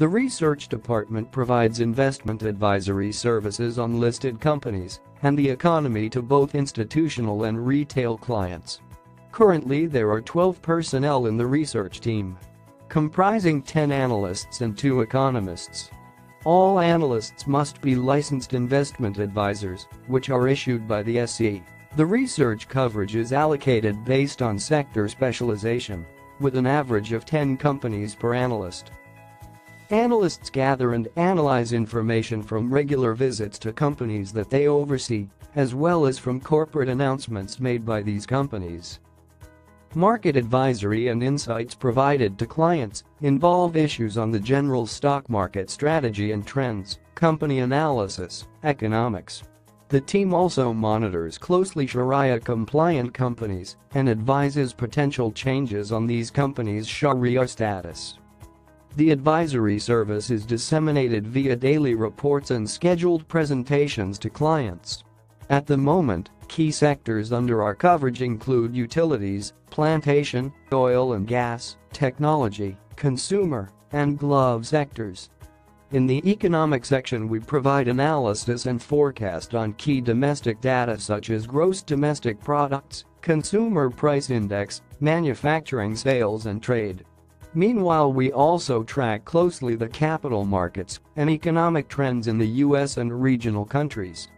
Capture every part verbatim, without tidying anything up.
The research department provides investment advisory services on listed companies and the economy to both institutional and retail clients. Currently, there are twelve personnel in the research team, comprising ten analysts and two economists. All analysts must be licensed investment advisors, which are issued by the S E C. The research coverage is allocated based on sector specialization, with an average of ten companies per analyst. Analysts gather and analyze information from regular visits to companies that they oversee, as well as from corporate announcements made by these companies. Market advisory and insights provided to clients involve issues on the general stock market strategy and trends, company analysis, economics. The team also monitors closely Sharia-compliant companies and advises potential changes on these companies' Sharia status. The advisory service is disseminated via daily reports and scheduled presentations to clients. At the moment, key sectors under our coverage include utilities, plantation, oil and gas, technology, consumer, and glove sectors. In the economic section, we provide analysis and forecast on key domestic data such as gross domestic products, consumer price index, manufacturing sales and trade. Meanwhile, we also track closely the capital markets and economic trends in the U S and regional countries.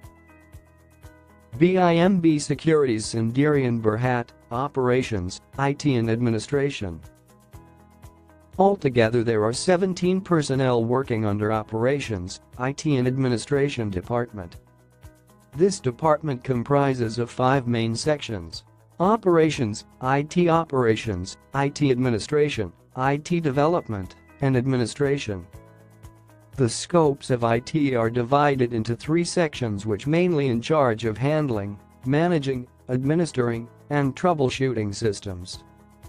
B I M B Securities Sindirian Berhad, Operations, I T and Administration. Altogether, there are seventeen personnel working under Operations, I T and Administration Department. This department comprises of five main sections: Operations, I T Operations, I T Administration, I T Development, and Administration. The scopes of I T are divided into three sections which mainly in charge of handling, managing, administering, and troubleshooting systems.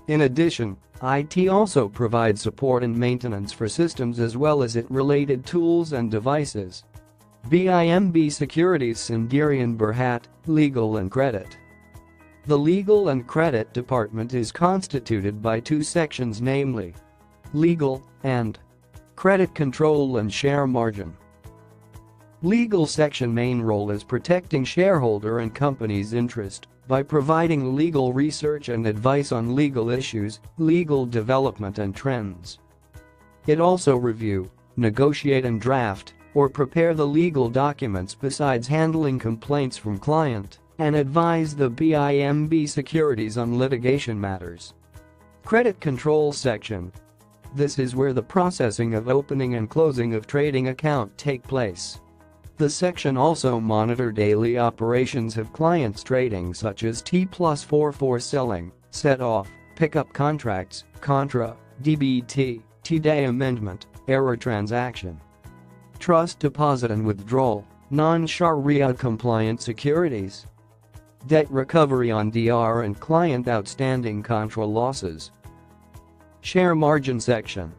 In addition, I T also provides support and maintenance for systems as well as its related tools and devices. B I M B Securities Sindirian Berhad, Legal and Credit. The Legal and Credit Department is constituted by two sections, namely Legal and Credit Control and Share Margin. Legal section main role is protecting shareholder and company's interest by providing legal research and advice on legal issues, legal development and trends. It also review, negotiate and draft or prepare the legal documents besides handling complaints from client and advise the B I M B Securities on litigation matters. Credit Control section. This is where the processing of opening and closing of trading account take place. The section also monitor daily operations of clients trading such as T plus forty-four selling, set off, pickup contracts, contra, D B T, T-Day amendment, error transaction, trust deposit and withdrawal, non-Sharia compliant securities, debt recovery on D R and client outstanding contra losses. Share Margin section.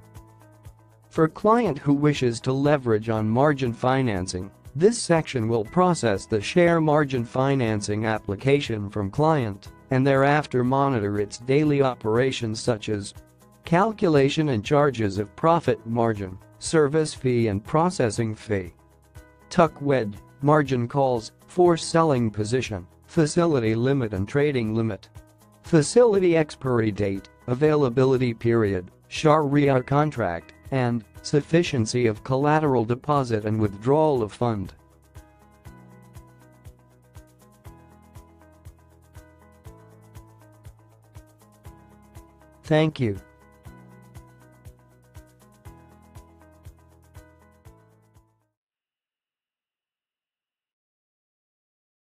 For client who wishes to leverage on margin financing, this section will process the share margin financing application from client and thereafter monitor its daily operations such as calculation and charges of profit margin, service fee and processing fee, tuck-wed, margin calls, force selling position, facility limit and trading limit, facility expiry date, availability period, Sharia contract, and sufficiency of collateral deposit and withdrawal of fund. Thank you.